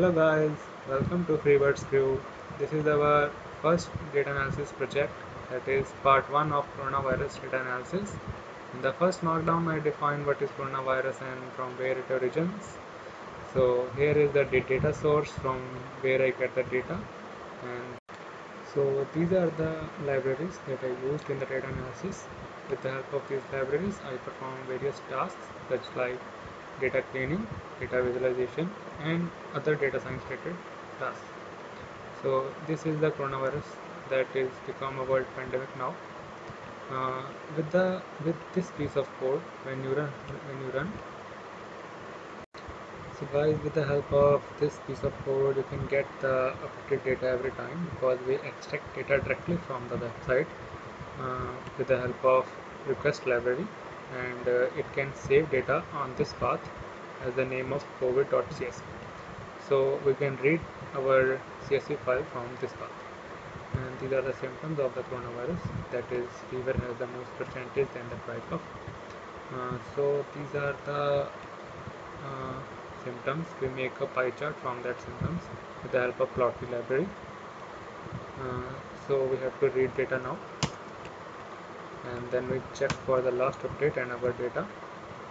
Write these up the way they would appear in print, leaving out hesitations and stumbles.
Hello guys, welcome to Freebirds Crew. This is our first data analysis project, that is part 1 of coronavirus data analysis. In the first markdown I defined what is coronavirus and from where it originates. So here is the data source from where I get the data, and so these are the libraries that I used in the data analysis. With the help of these libraries I perform various tasks such like data cleaning, data visualization and other data science related tasks. So this is the coronavirus that is become a world pandemic now. With this piece of code, when you run. So guys, with the help of this piece of code you can get the updated data every time, because we extract data directly from the website with the help of request library, and it can save data on this path as the name of covid.csv. So we can read our CSV file from this path, and these are the symptoms of the coronavirus, that is fever has the most percentage and the price of. So these are the symptoms. We make a pie chart from that symptoms with the help of Plotly library. So we have to read data now, and then we check for the last update and our data.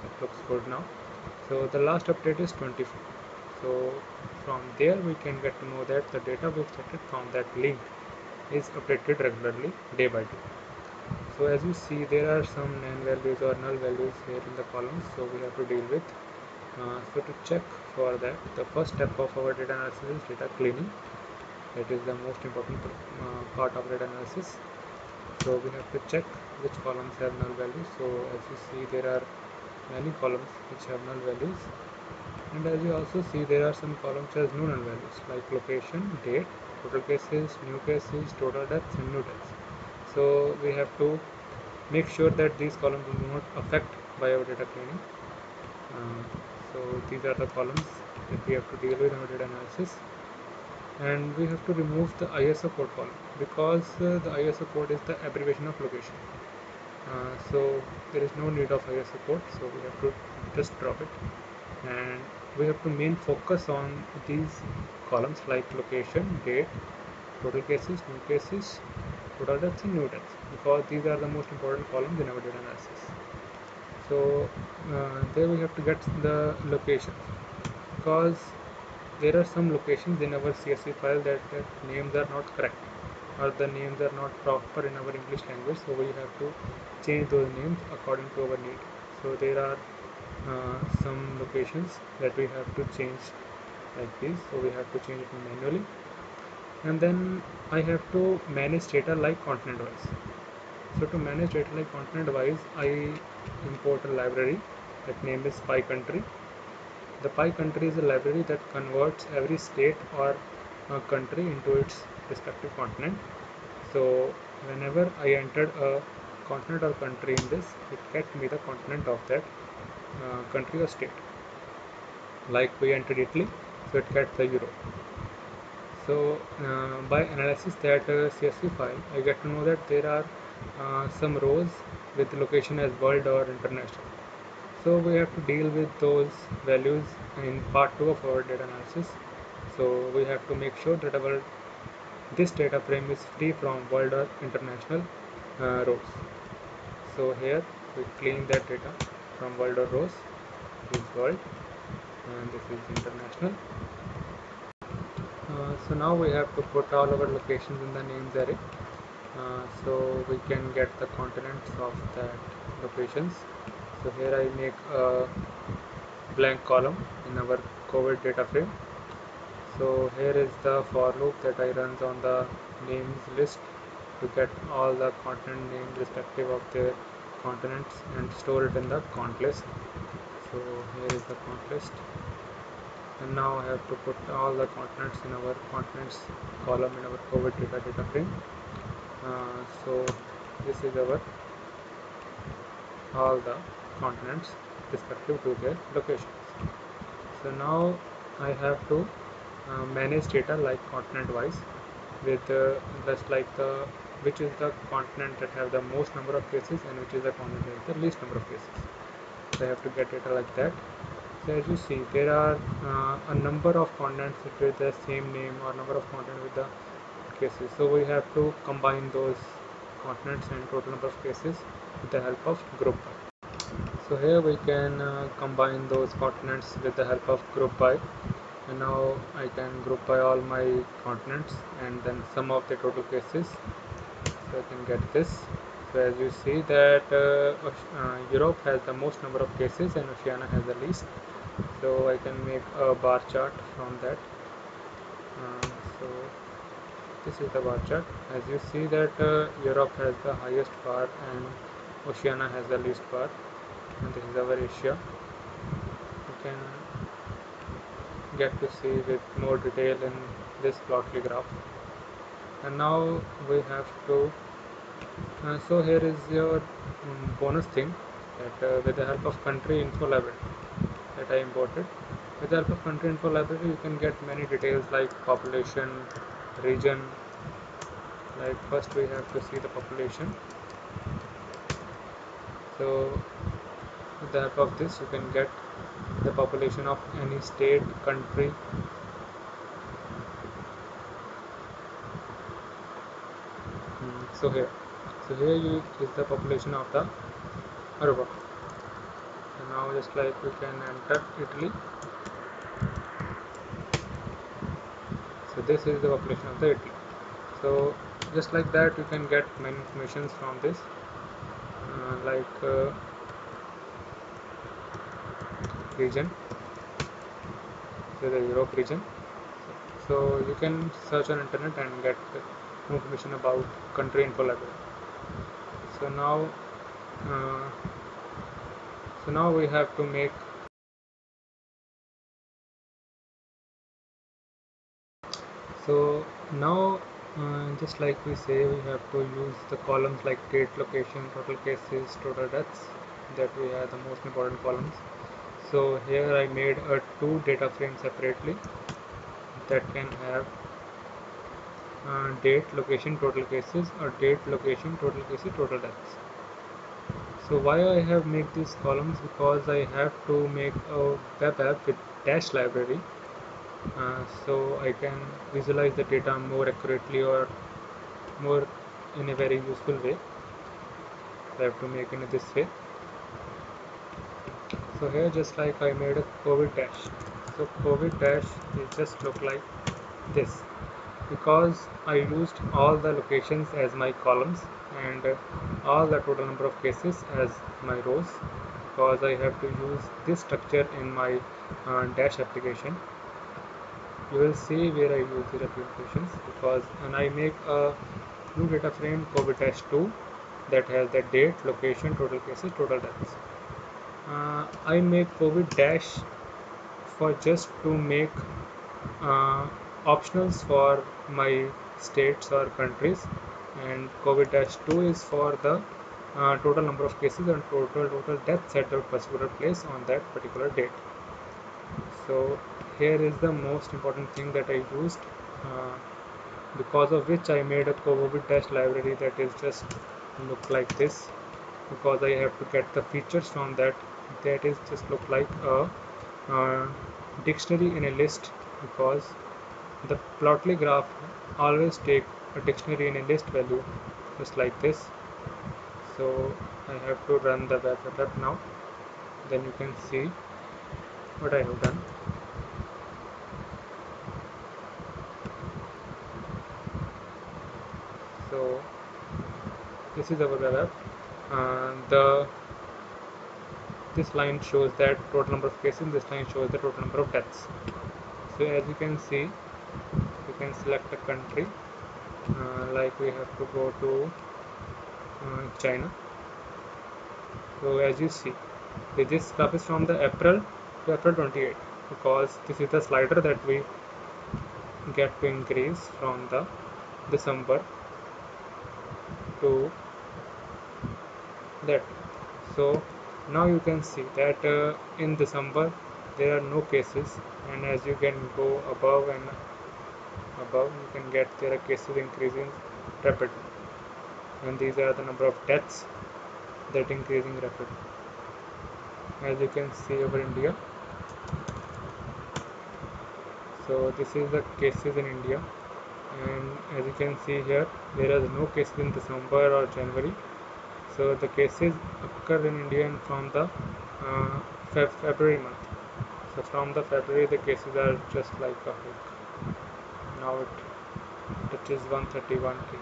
It looks good now. So the last update is 24. So from there we can get to know that the data we extracted from that link is updated regularly day by day. So as you see, there are some NaN values or null values here in the columns, so we have to deal with. So to check for that, the first step of our data analysis is data cleaning. That is the most important part of data analysis. So we have to check which columns have null values. So as you see, there are many columns which have null values, and as you also see, there are some columns which has no null values, like location, date, total cases, new cases, total deaths and new deaths. So we have to make sure that these columns do not affect by our data cleaning. So these are the columns that we have to deal with in our data analysis. And we have to remove the ISO code column, because the ISO code is the abbreviation of location. So there is no need of ISO code, so we have to just drop it. And we have to main focus on these columns like location, date, total cases, new cases, total deaths and new deaths, because these are the most important columns in our data analysis. So there we have to get the locations, because there are some locations in our CSV file that the names are not correct, or the names are not proper in our English language, so we have to change those names according to our need. So there are some locations that we have to change like this, so we have to change it manually. And then I have to manage data like continent wise. So to manage data like continent wise, I import a library that name is pycountry. The pycountry is a library that converts every state or country into its respective continent. So whenever I entered a continent or country in this, it gets me the continent of that country or state. Like we entered Italy, so it gets the euro. So by analysis that CSV file, I get to know that there are some rows with location as world or international. So we have to deal with those values in part 2 of our data analysis. So we have to make sure that our this data frame is free from world or international rows. So here we clean that data from world or rows. This is world and this is international. So now we have to put all our locations in the names array, so we can get the continents of that locations. So here I make a blank column in our COVID data frame. So here is the for loop that I runs on the names list to get all the continent names respective of their continents and store it in the cont list. So here is the cont list, and now I have to put all the continents in our continents column in our COVID data frame. So this is our all the continents respective to their locations. So now I have to manage data like continent wise with just like the which is the continent that have the most number of cases and which is the continent that has the least number of cases. So I have to get data like that. that you see, there are a number of contents with the same name or number of contents with the cases. So we have to combine those contents and total number of cases with the help of group by. So here we can combine those contents with the help of group by. And now I can group by all my contents and then sum of the total cases. So I can get this. So as you see that Europe has the most number of cases and Oceania has the least. So I can make a bar chart from that. So this is the bar chart. As you see that Europe has the highest bar and Oceania has the least bar. And this is our Asia. You can get to see with more detail in this Plotly graph. And now we have to so here is your bonus thing that with the help of country info library that I imported. With the help of country info library you can get many details like population, region. Like first we have to see the population. So with the help of this you can get the population of any state, country. So here you is the population of the Aruba. And now just like you can enter Italy. So this is the population of the Italy. So just like that you can get many informations from this. Region, so the Europe region. So you can search on internet and get information about country info library. So now we have to make just like we say, we have to use the columns like date, location, total cases, total deaths, that we have the most important columns. So here I made a two data frames separately that can have date, location, total cases, or date, location, total cases, total deaths. So why I have made these columns? Because I have to make a web app with Dash library, so I can visualize the data more accurately or more in a very useful way. I have to make it this way. So here just like I made a COVID dash. So COVID dash will just look like this. Because I used all the locations as my columns and all the total number of cases as my rows, because I have to use this structure in my Dash application. You will see where I use these applications, because and I make a new data frame COVID-2 that has the date, location, total cases, total deaths. I make COVID dash for just to make optionals for my states or countries, and COVID-2 is for the total number of cases and total deaths at that particular place on that particular date. So here is the most important thing that I used, because of which I made a COVID-dash library that is just look like this, because I have to get the features from that is just look like a dictionary in a list, because the Plotly graph always take a dictionary in a list value just like this. So I have to run the web app now. Then you can see what I have done. So this is our web app. This line shows that total number of cases, this line shows the total number of deaths. So as you can see, you can select a country, like we have to go to China. So as you see, this graph is from the April to April 28, because this is the slider that we get to increase from the December to that. So now you can see that in December there are no cases, and as you can go above and above, you can get there are cases increasing rapidly, and these are the number of deaths that increasing rapidly. As you can see over India, So this is the cases in India, and as you can see here, there are no cases in December or January. So the cases occur in India from the February month. So from the February, the cases are just like a hook. Now it touches 131K.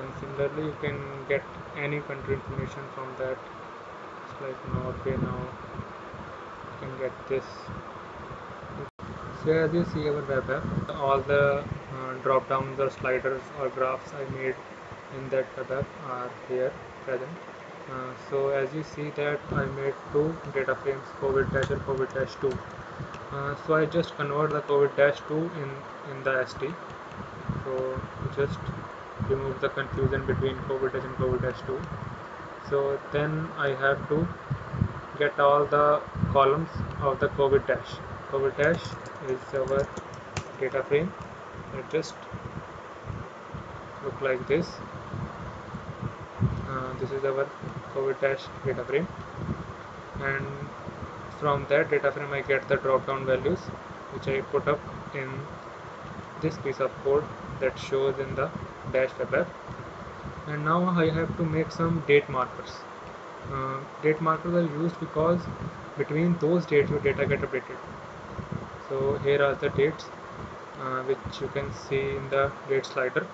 And similarly, you can get any country information from that. It's like Norway now. You can get this. So as you see our web app, all the drop downs or sliders or graphs I made in that web app are here present. So as you see that I made two data frames, COVID dash and COVID dash 2. So I just convert the COVID dash 2 in the ST. So just remove the confusion between COVID dash and COVID dash 2. So then I have to get all the columns of the COVID dash. COVID dash is our data frame. It just look like this. This is our COVID dash data frame, and from that data frame I get the drop down values which I put up in this piece of code that shows in the dash web app. And now I have to make some date markers. Date markers are used because between those dates your data get updated. So here are the dates which you can see in the date slider.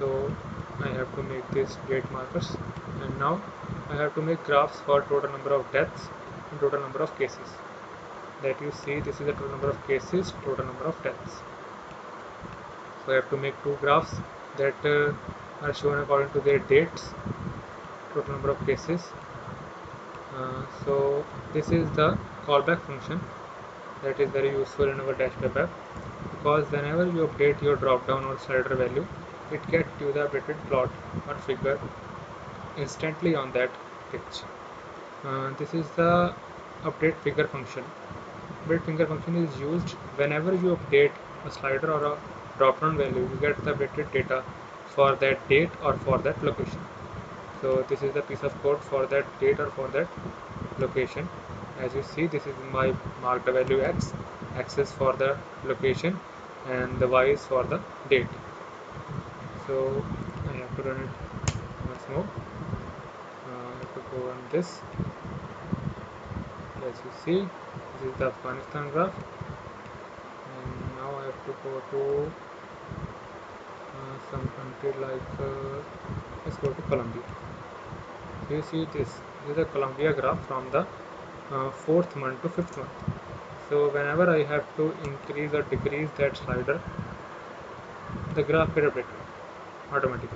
So I have to make these date markers, and now I have to make graphs for total number of deaths and total number of cases. That you see, this is the total number of cases, total number of deaths. So I have to make two graphs that are shown according to their dates, total number of cases. So this is the callback function that is very useful in our dash web app, because whenever you update your drop down or slider value, it gets you the updated plot or figure instantly on that page. This is the update figure function. Update figure function is used whenever you update a slider or a drop down value, you get the updated data for that date or for that location. So this is the piece of code for that date or for that location. As you see, this is my marked value x. X is for the location and the y is for the date. So I have to run it once more. I have to go on this. As you see, this is the Afghanistan graph, and now I have to go to some country like let's go to Colombia. So you see this is the Colombia graph from the 4th month to 5th month. So whenever I have to increase or decrease that slider, the graph will update automatically.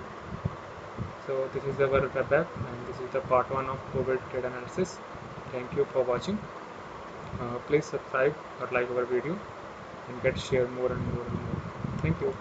So this is our web app, and this is the part 1 of COVID data analysis. Thank you for watching. Please subscribe or like our video and get share more and more and more. Thank you.